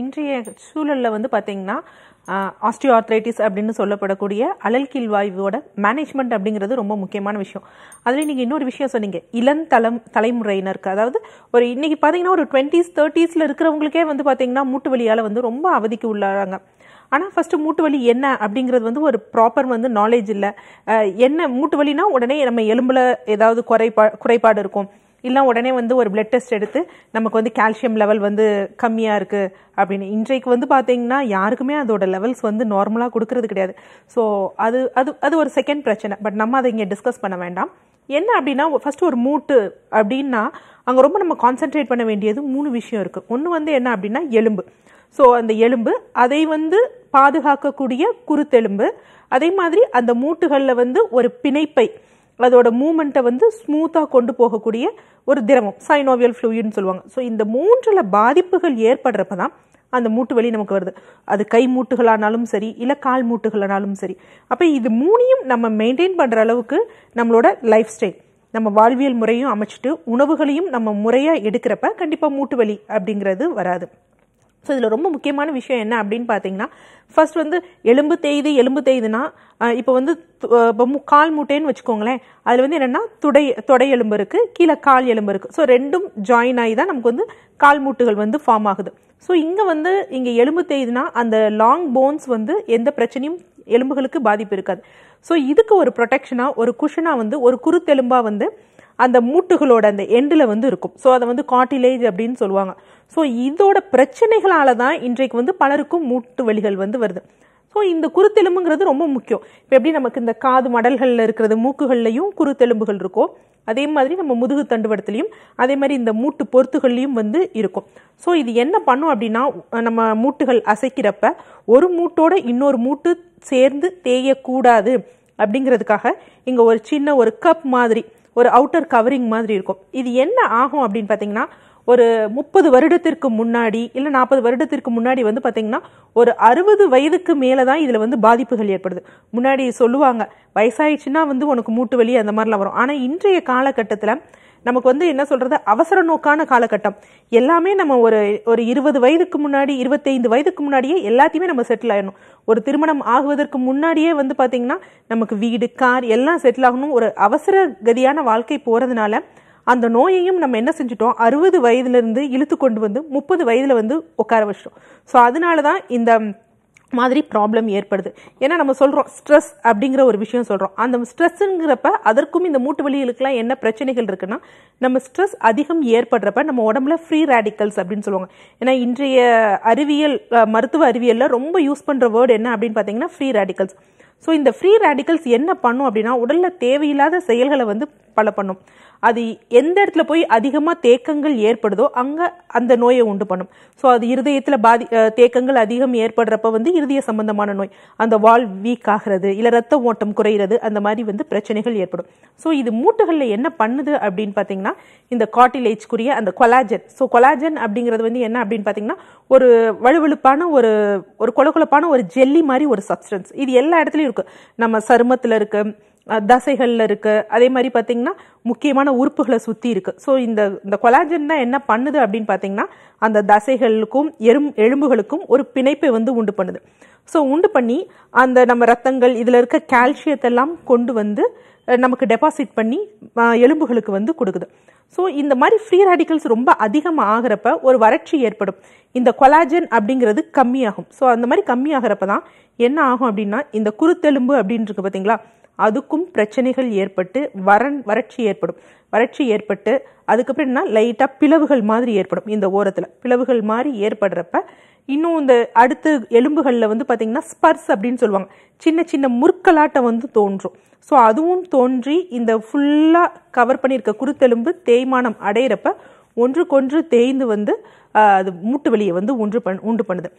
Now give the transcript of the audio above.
இன்றைய சூழல்ல வந்து பாத்தீங்கன்னா osteoarthritis அப்படினு சொல்லப்படக்கூடிய அலல் கீழ்வாய்வோட மேனேஜ்மெண்ட் அப்படிங்கிறது ரொம்ப முக்கியமான விஷயம். அதுல நீங்க இன்னொரு விஷயம் சொன்னீங்க, இளம் தலைமுறையினருக்கு, அதாவது ஒரு இன்னைக்கு பாத்தீங்கன்னா ஒரு 20s 30sல இருக்கிறவங்களுக்கே வந்து பாத்தீங்கன்னா மூட்டு வலியால வந்து ரொம்ப அவதிக்கு உள்ளாறாங்க. ஆனா ஃபர்ஸ்ட் மூட்டு வலி என்ன அப்படிங்கிறது வந்து ஒரு ப்ராப்பர் வந்து நாலேஜ் இல்லை. என்ன மூட்டு வலினா உடனே நம்ம எலும்புல ஏதாவது குறைபாடு இருக்கும், இல்லை உடனே வந்து ஒரு பிளட் டெஸ்ட் எடுத்து நமக்கு வந்து கால்சியம் லெவல் வந்து கம்மியாக இருக்குது அப்படின்னு. இன்றைக்கு வந்து பார்த்தீங்கன்னா யாருக்குமே அதோட லெவல்ஸ் வந்து நார்மலாக கொடுக்கறது கிடையாது. ஸோ அது அது அது ஒரு செகண்ட் பிரச்சனை. பட் நம்ம அதை இங்கே டிஸ்கஸ் பண்ண வேண்டாம். என்ன அப்படின்னா, ஃபர்ஸ்ட் ஒரு மூட்டு அப்படின்னா அங்கே ரொம்ப நம்ம கான்சென்ட்ரேட் பண்ண வேண்டியது 3 விஷயம் இருக்குது. ஒன்று வந்து என்ன அப்படின்னா எலும்பு. ஸோ அந்த எலும்பு, அதை வந்து பாதுகாக்கக்கூடிய குருத்தெலும்பு, அதே மாதிரி அந்த மூட்டுகளில் வந்து ஒரு பிணைப்பை அதோட மூமெண்ட்டை வந்து ஸ்மூத்தாக கொண்டு போகக்கூடிய ஒரு திரவம், சைனோவியல் ஃப்ளூயிட்னு சொல்லுவாங்க. ஸோ இந்த 3ல் பாதிப்புகள் ஏற்படுறப்ப தான் அந்த மூட்டு வலி நமக்கு வருது. அது கை மூட்டுகளானாலும் சரி, இல்லை கால் மூட்டுகளானாலும் சரி. அப்போ இது 3ஐயும் நம்ம மெயின்டைன் பண்ணுற அளவுக்கு நம்மளோட லைஃப் ஸ்டைல், நம்ம வாழ்வியல் முறையும் அமைச்சிட்டு உணவுகளையும் நம்ம முறையாக எடுக்கிறப்ப கண்டிப்பாக மூட்டு வலி அப்படிங்கிறது வராது. ஸோ இதில் ரொம்ப முக்கியமான விஷயம் என்ன அப்படின்னு பார்த்தீங்கன்னா, ஃபர்ஸ்ட் வந்து எலும்பு தேய்துன்னா இப்போ வந்து கால் மூட்டைன்னு வச்சுக்கோங்களேன். அதில் வந்து என்னென்னா தொடை எலும்பு இருக்குது, கீழே கால் எலும்பு இருக்குது. ஸோ ரெண்டும் ஜாயின் ஆகி தான் நமக்கு வந்து கால் மூட்டுகள் வந்து ஃபார்ம் ஆகுது. ஸோ இங்கே எலும்பு தேய்துன்னா அந்த லாங் போன்ஸ் வந்து எந்த பிரச்சனையும் எலும்புகளுக்கு பாதிப்பு இருக்காது. ஸோ இதுக்கு ஒரு ப்ரொடெக்ஷனாக, ஒரு குஷனாக வந்து ஒரு குருத்தெலும்பாக வந்து அந்த மூட்டுகளோட அந்த எண்டில் வந்து இருக்கும். ஸோ அதை வந்து கார்டிலேஜ் அப்படின்னு சொல்லுவாங்க. ஸோ இதோட பிரச்சனைகளால் தான் இன்றைக்கு வந்து பலருக்கும் மூட்டு வலிகள் வந்து வருது. ஸோ இந்த குருத்தெலும்புங்கிறது ரொம்ப முக்கியம். இப்போ எப்படி நமக்கு இந்த காது மடல்களில் இருக்கிறது, மூக்குகள்லையும் குருத்தெலும்புகள் இருக்கும், அதே மாதிரி நம்ம முதுகு தண்டுவடத்துலையும், அதே மாதிரி இந்த மூட்டு பொறுத்துகள்லையும் வந்து இருக்கும். ஸோ இது என்ன பண்ணும் அப்படின்னா, நம்ம மூட்டுகள் அசைக்கிறப்ப ஒரு மூட்டோட இன்னொரு மூட்டு சேர்ந்து தேயக்கூடாது அப்படிங்கிறதுக்காக இங்கே ஒரு சின்ன ஒரு கப் மாதிரி ஒரு அவுட்டர் கவரிங் மாதிரி இருக்கும். இது என்ன ஆகும் அப்படின்னு பார்த்தீங்கன்னா, ஒரு 30 வருடத்திற்கு முன்னாடி இல்லை 40 வருடத்திற்கு முன்னாடி வந்து பார்த்தீங்கன்னா ஒரு 60 வயதுக்கு மேலே தான் இதில் வந்து பாதிப்புகள் ஏற்படுது. முன்னாடி சொல்லுவாங்க வயசாயிடுச்சுன்னா வந்து உனக்கு மூட்டு வலி அந்த மாதிரிலாம் வரும். ஆனால் இன்றைய காலகட்டத்தில் நமக்கு வந்து என்ன சொல்கிறது, அவசர நோக்கான காலகட்டம். எல்லாமே நம்ம ஒரு 20 வயதுக்கு முன்னாடி, 25 வயதுக்கு முன்னாடியே எல்லாத்தையுமே நம்ம செட்டில் ஆகிடணும். ஒரு திருமணம் ஆகுவதற்கு முன்னாடியே வந்து பார்த்திங்கன்னா நமக்கு வீடு, கார் எல்லாம் செட்டில் ஆகணும். ஒரு அவசர கதியான வாழ்க்கை போகிறதுனால அந்த நோயையும் நம்ம என்ன செஞ்சுட்டோம், 60 வயதுலேருந்து இழுத்து கொண்டு வந்து 30 வயதில் வந்து உட்கார வச்சிட்டோம். ஸோ அதனால தான் இந்த மாதிரி ப்ராப்ளம் ஏற்படுது. ஏன்னா நம்ம சொல்கிறோம் ஸ்ட்ரெஸ் அப்படிங்கிற ஒரு விஷயம் சொல்கிறோம். அந்த ஸ்ட்ரெஸ்ஸுங்கிறப்ப அதற்கும் இந்த மூட்டு வலிகளுக்கெல்லாம் என்ன பிரச்சனைகள் இருக்குன்னா, நம்ம ஸ்ட்ரெஸ் அதிகம் ஏற்படுறப்ப நம்ம உடம்புல ஃப்ரீ ரேடிக்கல்ஸ் அப்படின்னு சொல்லுவாங்க. ஏன்னா இன்றைய மருத்துவ அறிவியலில் ரொம்ப யூஸ் பண்ணுற வேர்டு என்ன அப்படின்னு பார்த்தீங்கன்னா ஃப்ரீ ரேடிக்கல்ஸ். ஸோ இந்த ஃப்ரீ ரேடிக்கல்ஸ் என்ன பண்ணும் அப்படின்னா, உடலில் தேவையில்லாத செயல்களை வந்து பல பண்ணும். அது எந்த இடத்துல போய் அதிகமாக தேக்கங்கள் ஏற்படுதோ அங்கே அந்த நோயை உண்டு பண்ணும். ஸோ அது இருதயத்தில் தேக்கங்கள் அதிகம் ஏற்படுறப்ப வந்து இருதய சம்பந்தமான நோய், அந்த வால் வீக் ஆகிறது, இல்லை ரத்த ஓட்டம் குறைகிறது, அந்த மாதிரி வந்து பிரச்சனைகள் ஏற்படும். ஸோ இது மூட்டுகளில் என்ன பண்ணுது அப்படின்னு பார்த்தீங்கன்னா, இந்த கார்டிலேஜ்க்குரிய அந்த கொலாஜன். ஸோ கொலாஜன் அப்படிங்கிறது வந்து என்ன அப்படின்னு பார்த்தீங்கன்னா, ஒரு வலுவழுப்பான ஒரு கொலகொலப்பான ஒரு ஜெல்லி மாதிரி ஒரு சப்ஸ்டன்ஸ். இது எல்லா இடத்துலையும் இருக்குது. நம்ம சருமத்தில் இருக்குது, தசைகளில் இருக்குது, அதே மாதிரி பார்த்திங்கன்னா முக்கியமான உறுப்புகளை சுற்றி இருக்குது. ஸோ இந்த கொலாஜன் தான் என்ன பண்ணுது அப்படின்னு பார்த்திங்கன்னா, அந்த தசைகளுக்கும் எலும்புகளுக்கும் ஒரு பிணைப்பை வந்து உண்டு பண்ணுது. ஸோ உண்டு பண்ணி அந்த நம்ம ரத்தங்கள் இதில் இருக்க கால்சியத்தெல்லாம் கொண்டு வந்து நமக்கு டெபாசிட் பண்ணி எலும்புகளுக்கு வந்து கொடுக்குது. ஸோ இந்த மாதிரி ஃப்ரீ ரேடிக்கல்ஸ் ரொம்ப அதிகமாக ஆகிறப்ப ஒரு வறட்சி ஏற்படும். இந்த கொலாஜன் அப்படிங்கிறது கம்மியாகும். ஸோ அந்த மாதிரி கம்மியாகிறப்ப தான் என்ன ஆகும் அப்படின்னா, இந்த குருத்தெலும்பு அப்படின்னு இருக்கு பார்த்தீங்களா, அதுக்கும் பிரச்சனைகள் ஏற்பட்டு வறட்சி ஏற்பட்டு அதுக்கப்புறம் என்ன, லைட்டாக பிளவுகள் மாதிரி ஏற்படும். இந்த ஓரத்தில் பிளவுகள் மாதிரி ஏற்படுறப்ப இன்னும் இந்த அடுத்து எலும்புகளில் வந்து பார்த்தீங்கன்னா ஸ்பர்ஸ் அப்படின்னு சொல்லுவாங்க, சின்ன சின்ன முற்களாட்டம் வந்து தோன்றும். ஸோ அதுவும் தோன்றி இந்த ஃபுல்லாக கவர் பண்ணியிருக்க குருத்தெலும்பு தேய்மானம் அடையிறப்ப ஒன்றுக்கொன்று தேய்ந்து வந்து அது மூட்டு வலியை வந்து உண்டு பண்ணுது.